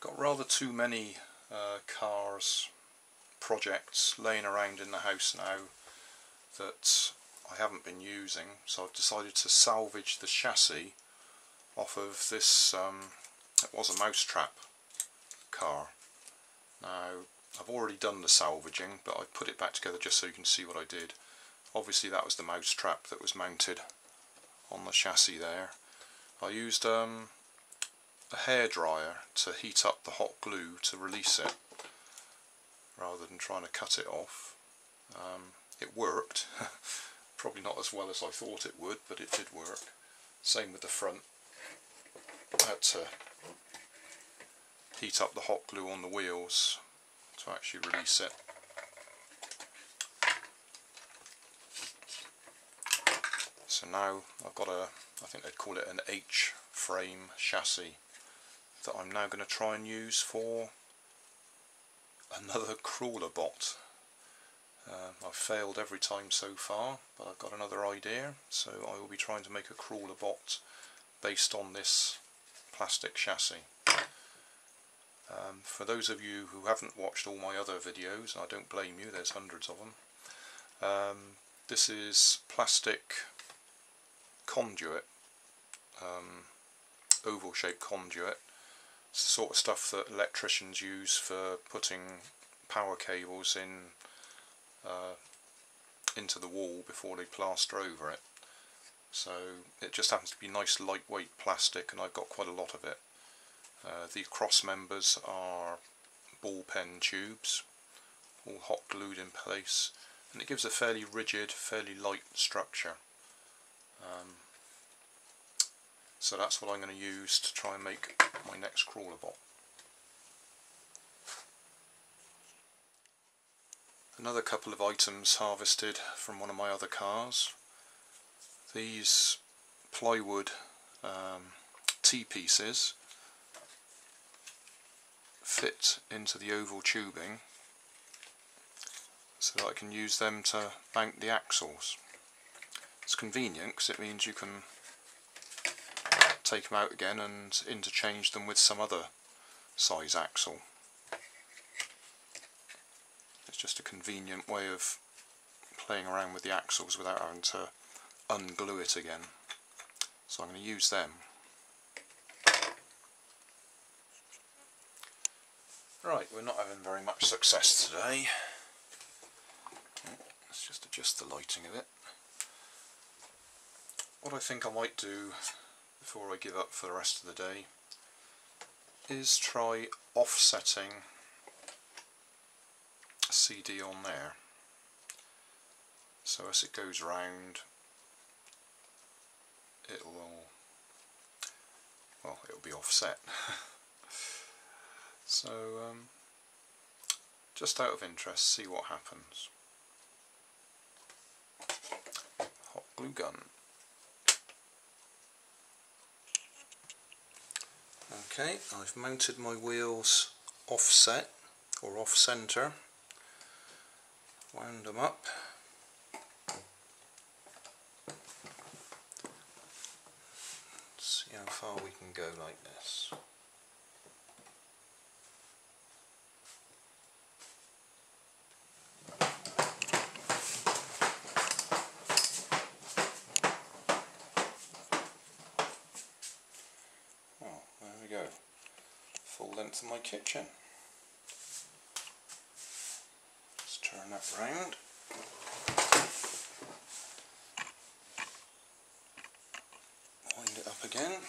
Got rather too many cars projects laying around in the house now that I haven't been using, so I've decided to salvage the chassis off of this, it was a Mousetrap car. Now I've already done the salvaging, but I put it back together just so you can see what I did. Obviously that was the Mousetrap that was mounted on the chassis there. I used a hairdryer to heat up the hot glue to release it rather than trying to cut it off. It worked, probably not as well as I thought it would, but it did work. Same with the front. I had to heat up the hot glue on the wheels to actually release it. So now I've got a, I think they'd call it an H-frame chassis that I'm now going to try and use for another CrawlerBot. I've failed every time so far, but I've got another idea, so I will be trying to make a CrawlerBot based on this plastic chassis. For those of you who haven't watched all my other videos, and I don't blame you, there's hundreds of them, this is plastic conduit, oval shaped conduit. It's the sort of stuff that electricians use for putting power cables in into the wall before they plaster over it. So it just happens to be nice lightweight plastic, and I've got quite a lot of it. The cross members are ball pen tubes, all hot glued in place, and it gives a fairly rigid, fairly light structure. So that's what I'm going to use to try and make my next CrawlerBot. Another couple of items harvested from one of my other cars. These plywood T-pieces fit into the oval tubing so that I can use them to bank the axles. It's convenient because it means you can take them out again and interchange them with some other size axle. It's just a convenient way of playing around with the axles without having to unglue it again. So I'm going to use them. Right, we're not having very much success today. Let's just adjust the lighting a bit. What I think I might do before I give up for the rest of the day is try offsetting a CD on there. So as it goes round, it'll be offset. So just out of interest, see what happens. Hot glue gun. Okay, I've mounted my wheels offset or off centre, wound them up. Let's see how far we can go like this. Length of my kitchen. Let's turn that round. Wind it up again.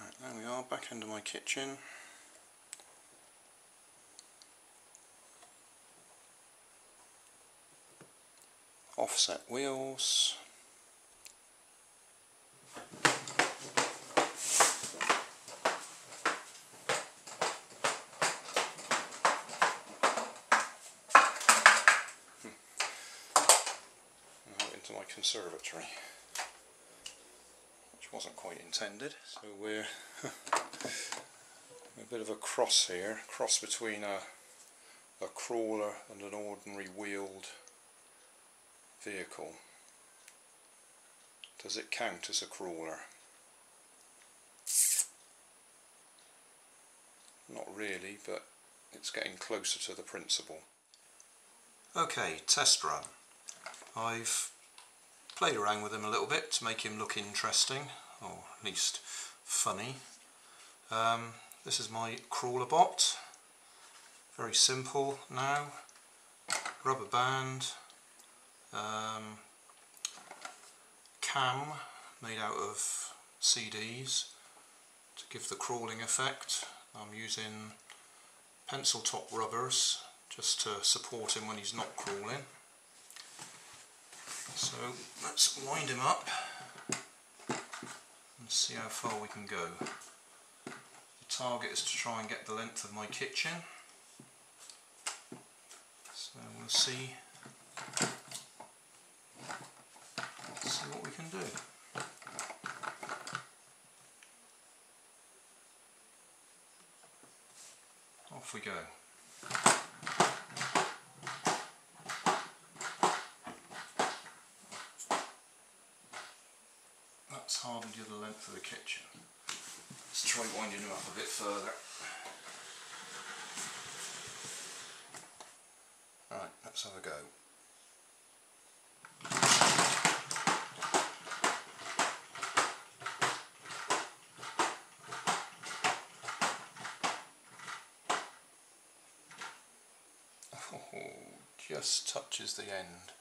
Right, there we are, back into my kitchen. Offset wheels. Now into my conservatory, which wasn't quite intended. So we're a bit of a cross here, cross between a crawler and an ordinary wheeled vehicle. Does it count as a crawler? Not really, but it's getting closer to the principle. Okay, test run. I've played around with him a little bit to make him look interesting, or at least funny. This is my CrawlerBot. Very simple now. Rubber band. Cam made out of CDs to give the crawling effect. I'm using pencil top rubbers just to support him when he's not crawling. So let's wind him up and see how far we can go. The target is to try and get the length of my kitchen. So we'll see. Let's see what we can do. Off we go. That's hardened the other length of the kitchen. Let's try winding him up a bit further. Right, let's have a go. Just touches the end.